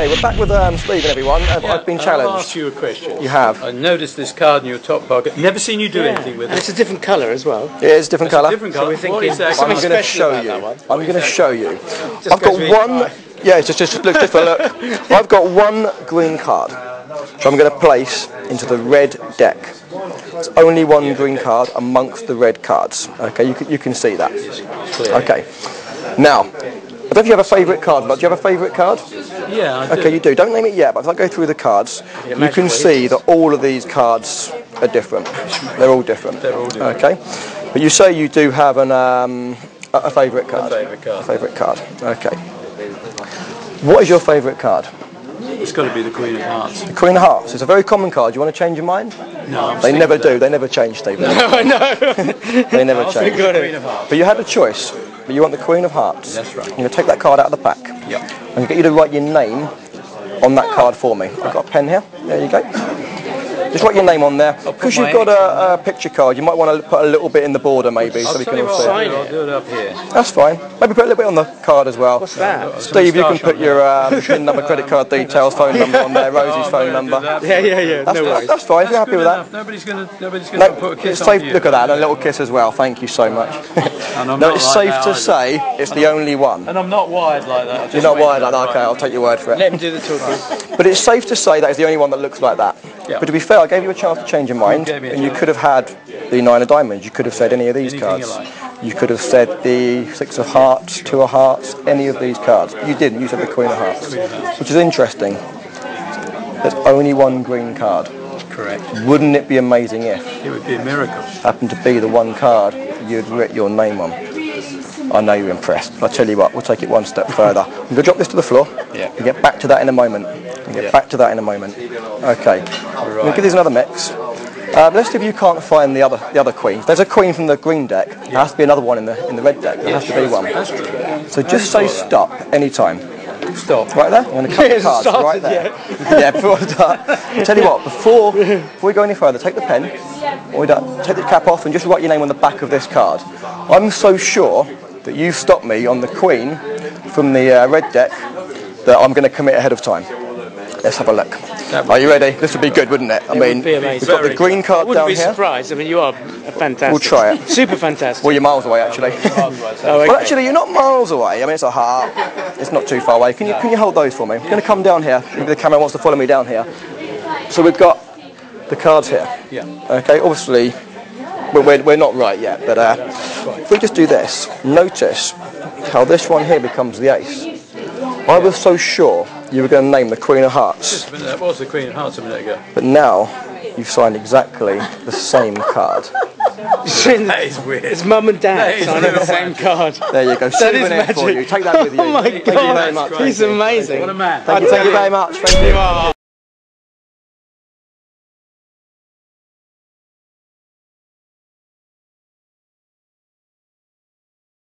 Hey, we're back with Stephen, everyone. I've been challenged. I'll ask you a question. You have. I noticed this card in your top pocket. Never seen you do anything with it. And it's a different colour as well. It is a different colour. What is that? I'm going to show you. I've got one. Yeah, it's just look different. Look, I've got one green card, which I'm going to place into the red deck. It's only one green card amongst the red cards. Okay, you can see that. Okay, now. I don't know if you have a favourite card, but do you have a favourite card? Yeah, I do. Okay, you do. Don't name it yet, but if I go through the cards, you can see that all of these cards are different. They're all different. They're all different. Okay. But you say you do have a favourite card. A favourite card. Okay. What is your favourite card? It's got to be the Queen of Hearts. The Queen of Hearts. It's a very common card. Do you want to change your mind? No. They never do. They never change, Stephen. No, I know. They never change. The Queen of Hearts. But you had a choice. But you want the Queen of Hearts. That's right. I'm going to take that card out of the pack. Yep. I'm going to get you to write your name on that card for me. I've got a pen here. There you go. Just write your name on there. Because you've got a picture card, you might want to put a little bit in the border maybe. So we can all see. I'll do it up here. That's fine. Maybe put a little bit on the card as well. What's that? Steve, you can put your PIN number, credit card details, phone number on there, Rosie's phone number. Yeah. No worries. That's fine. If you're happy with that. Nobody's going to put a kiss on you. Look at that. A little kiss as well. Thank you so much. No, it's safe to say it's the only one. And I'm not wired like that. You're not wired like that. Okay, I'll take your word for it. Let me do the talking. But it's safe to say that it's the only one that looks like that. But to be fair, I gave you a chance to change your mind, and you could have had the Nine of Diamonds. You could have said any of these cards. You could have said the Six of Hearts, Two of Hearts, any of these cards. You didn't. You said the Queen of Hearts, which is interesting. There's only one green card. Correct. Wouldn't it be amazing if it would be a miracle? Happened to be the one card you'd written your name on. I know you're impressed. I'll tell you what, we'll take it one step further. I'm going to drop this to the floor. Yeah. We'll get back to that in a moment. Okay. Right. We'll give these another mix. Let's see if you can't find the other queen. There's a queen from the green deck. There has to be another one in the red deck. There has to be one. That's true. So just say stop anytime. Stop. Right there? I'm going to cut the cards right there. Yeah, before we start. I'll tell you what, before we go any further, take the pen, take the cap off and just write your name on the back of this card. I'm so sure that you've stopped me on the queen from the red deck that I'm going to commit ahead of time. Let's have a look. Are you ready? This would be good, wouldn't it? I mean, we've got the green card down here. I wouldn't be surprised. I mean, you are fantastic. We'll try it. Super fantastic. Well, you're miles away, actually. Well, actually, you're not miles away. I mean, it's a heart. It's not too far away. Can you hold those for me? I'm going to come down here. Maybe the camera wants to follow me down here. So we've got the cards here. Yeah. Okay, obviously, we're not right yet, but if we just do this, notice how this one here becomes the ace. I was so sure you were going to name the Queen of Hearts. Just a minute, that was the Queen of Hearts a minute ago. But now you've signed exactly the same card. That is weird. It's Mum and Dad signing the same card. There you go. That is magic. For you. Take that with you. Oh my God. Thank you very much. He's amazing. What a man. Thank you very much. Thank you.